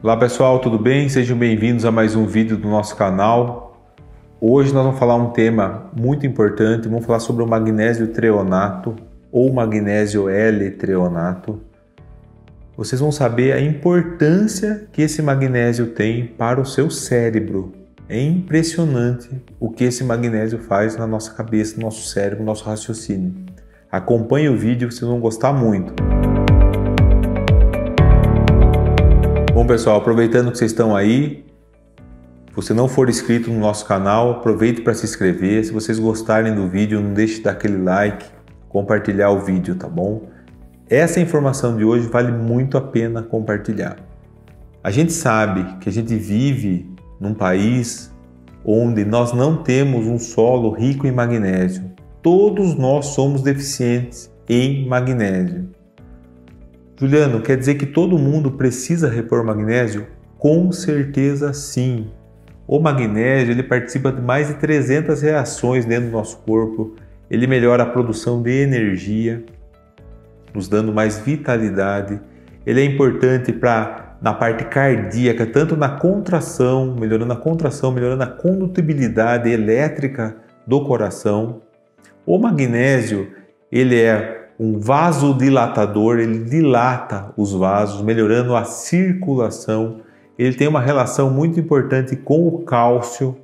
Olá pessoal, tudo bem? Sejam bem-vindos a mais um vídeo do nosso canal. Hoje nós vamos falar um tema muito importante, vamos falar sobre o magnésio treonato ou magnésio L-treonato. Vocês vão saber a importância que esse magnésio tem para o seu cérebro. É impressionante o que esse magnésio faz na nossa cabeça, no nosso cérebro, no nosso raciocínio. Acompanhe o vídeo, vocês vão gostar muito. Bom pessoal, aproveitando que vocês estão aí, se você não for inscrito no nosso canal, aproveite para se inscrever. Se vocês gostarem do vídeo, não deixe de dar aquele like, compartilhar o vídeo, tá bom? Essa informação de hoje vale muito a pena compartilhar. A gente sabe que a gente vive num país onde nós não temos um solo rico em magnésio. Todos nós somos deficientes em magnésio. Juliano, quer dizer que todo mundo precisa repor magnésio? Com certeza sim. O magnésio ele participa de mais de 300 reações dentro do nosso corpo. Ele melhora a produção de energia, nos dando mais vitalidade. Ele é importante na parte cardíaca, tanto na contração, melhorando a condutibilidade elétrica do coração. O magnésio ele é um vasodilatador, ele dilata os vasos, melhorando a circulação. Ele tem uma relação muito importante com o cálcio.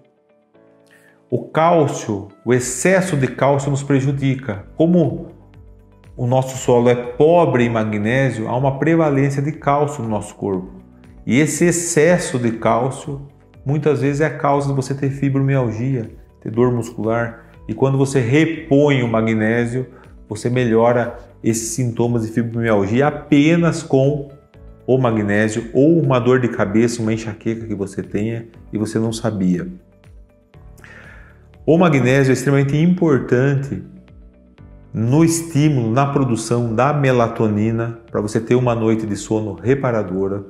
O excesso de cálcio nos prejudica. Como o nosso solo é pobre em magnésio, há uma prevalência de cálcio no nosso corpo. E esse excesso de cálcio, muitas vezes é a causa de você ter fibromialgia, ter dor muscular. E quando você repõe o magnésio, você melhora esses sintomas de fibromialgia apenas com o magnésio ou uma dor de cabeça, uma enxaqueca que você tenha e você não sabia. O magnésio é extremamente importante no estímulo, na produção da melatonina, para você ter uma noite de sono reparadora.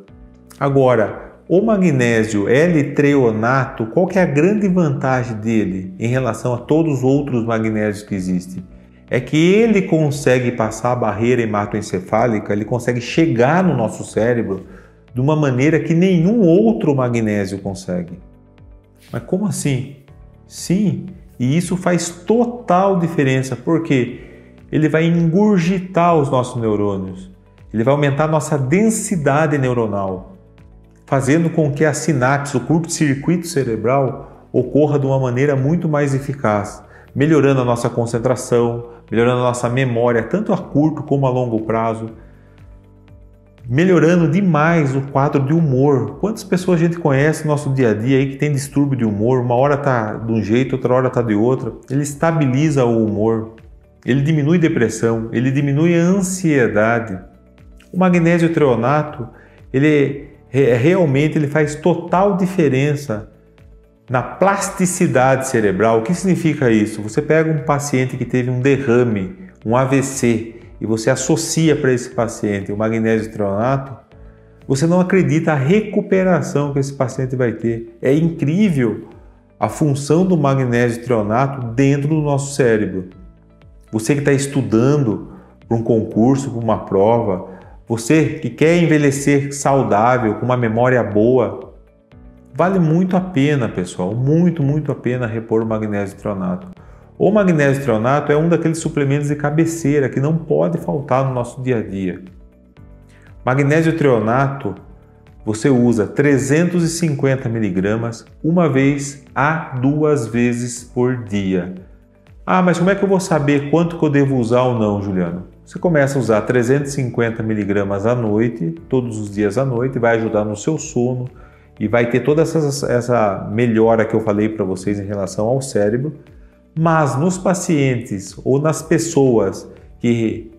Agora, o magnésio L-treonato, qual que é a grande vantagem dele em relação a todos os outros magnésios que existem? É que ele consegue passar a barreira hematoencefálica, ele consegue chegar no nosso cérebro de uma maneira que nenhum outro magnésio consegue. Mas como assim? Sim, e isso faz total diferença, porque ele vai engurgitar os nossos neurônios, ele vai aumentar a nossa densidade neuronal, fazendo com que a sinapse, o curto-circuito cerebral, ocorra de uma maneira muito mais eficaz, melhorando a nossa concentração, melhorando a nossa memória, tanto a curto como a longo prazo, melhorando demais o quadro de humor. Quantas pessoas a gente conhece no nosso dia a dia aí que tem distúrbio de humor, uma hora tá de um jeito, outra hora tá de outra. Ele estabiliza o humor, ele diminui depressão, ele diminui a ansiedade. O magnésio treonato, ele realmente faz total diferença na plasticidade cerebral. O que significa isso? Você pega um paciente que teve um derrame, um AVC, e você associa para esse paciente o magnésio treonato, você não acredita a recuperação que esse paciente vai ter. É incrível a função do magnésio treonato dentro do nosso cérebro. Você que está estudando para um concurso, para uma prova, você que quer envelhecer saudável, com uma memória boa, vale muito a pena, pessoal, muito a pena repor o magnésio treonato. O magnésio treonato é um daqueles suplementos de cabeceira que não pode faltar no nosso dia a dia. Magnésio treonato, você usa 350 mg uma vez a duas vezes por dia. Ah, mas como é que eu vou saber quanto que eu devo usar ou não, Juliano? Você começa a usar 350 mg à noite, todos os dias à noite, vai ajudar no seu sono, e vai ter toda essa melhora que eu falei para vocês em relação ao cérebro. Mas nos pacientes ou nas pessoas que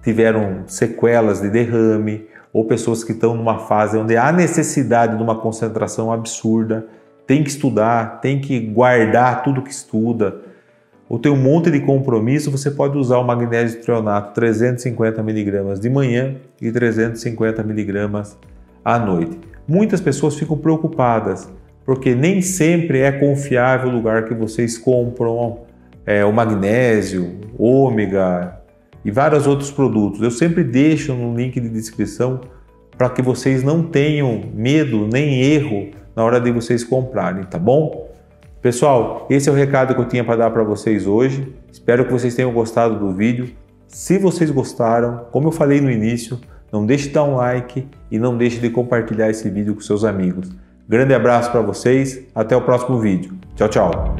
tiveram sequelas de derrame ou pessoas que estão numa fase onde há necessidade de uma concentração absurda, tem que estudar, tem que guardar tudo que estuda, ou tem um monte de compromisso, você pode usar o magnésio treonato 350 mg de manhã e 350 mg à noite. Muitas pessoas ficam preocupadas, porque nem sempre é confiável o lugar que vocês compram o magnésio, ômega e vários outros produtos. Eu sempre deixo no link de descrição para que vocês não tenham medo nem erro na hora de vocês comprarem, tá bom? Pessoal, esse é o recado que eu tinha para dar para vocês hoje. Espero que vocês tenham gostado do vídeo. Se vocês gostaram, como eu falei no início, não deixe de dar um like e não deixe de compartilhar esse vídeo com seus amigos. Grande abraço para vocês, até o próximo vídeo. Tchau, tchau!